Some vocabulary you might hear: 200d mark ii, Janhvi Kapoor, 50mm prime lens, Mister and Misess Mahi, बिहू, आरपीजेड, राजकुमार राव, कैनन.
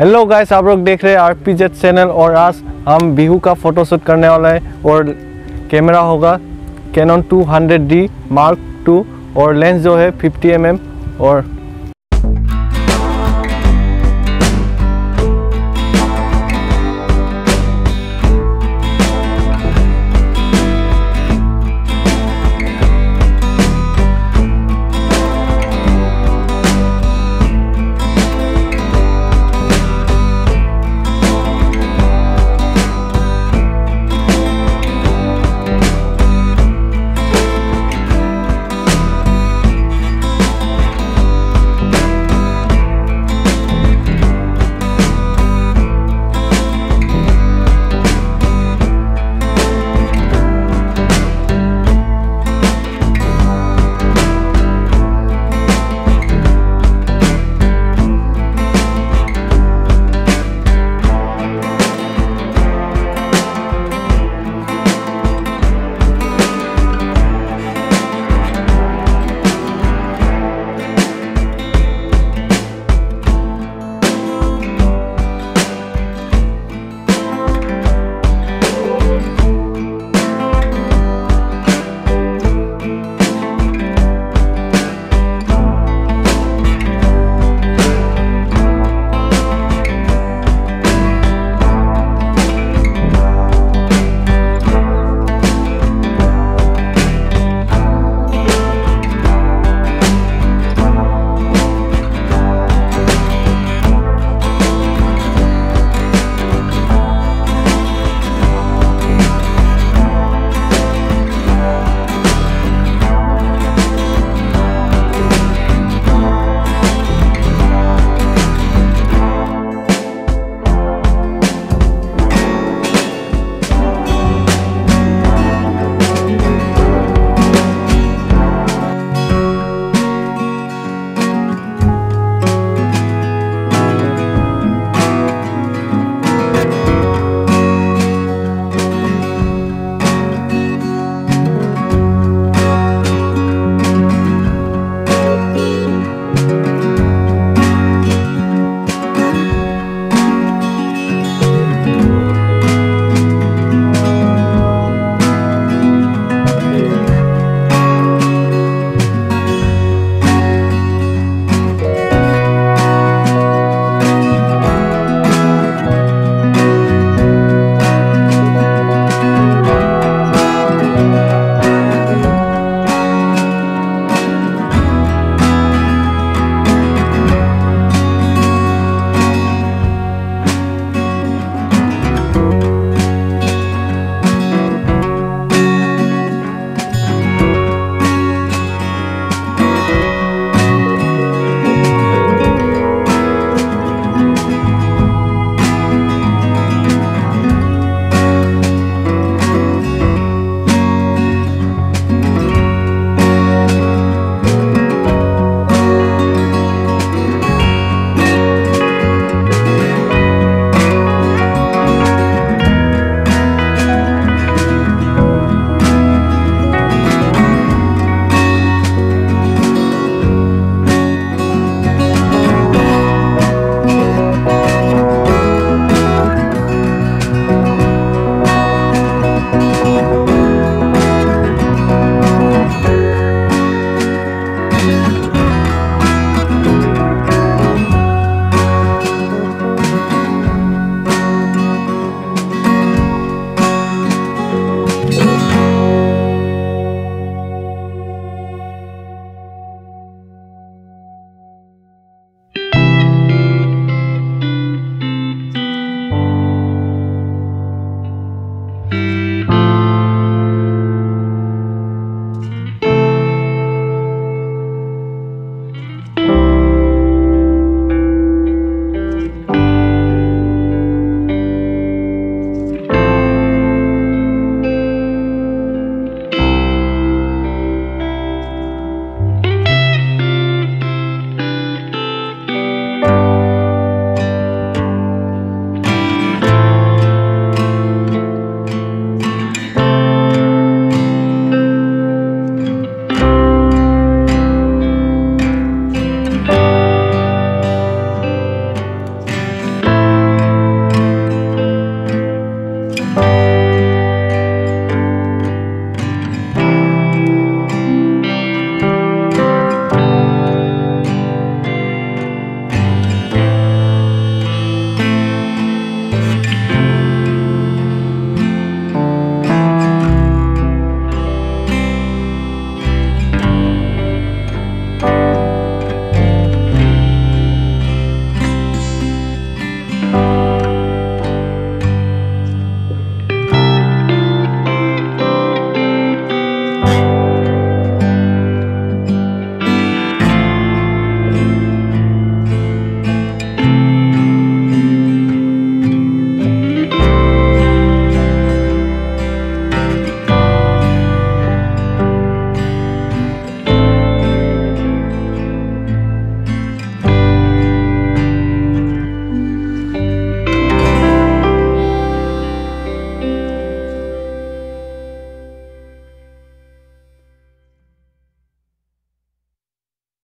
hello guys, आप लोग देख रहे हैं आरपीजेड चैनल और आज हम बिहू का फोटोशूट करने वाला है और कैमरा होगा कैनन 200d मार्क II और लेंस जो है 50mm और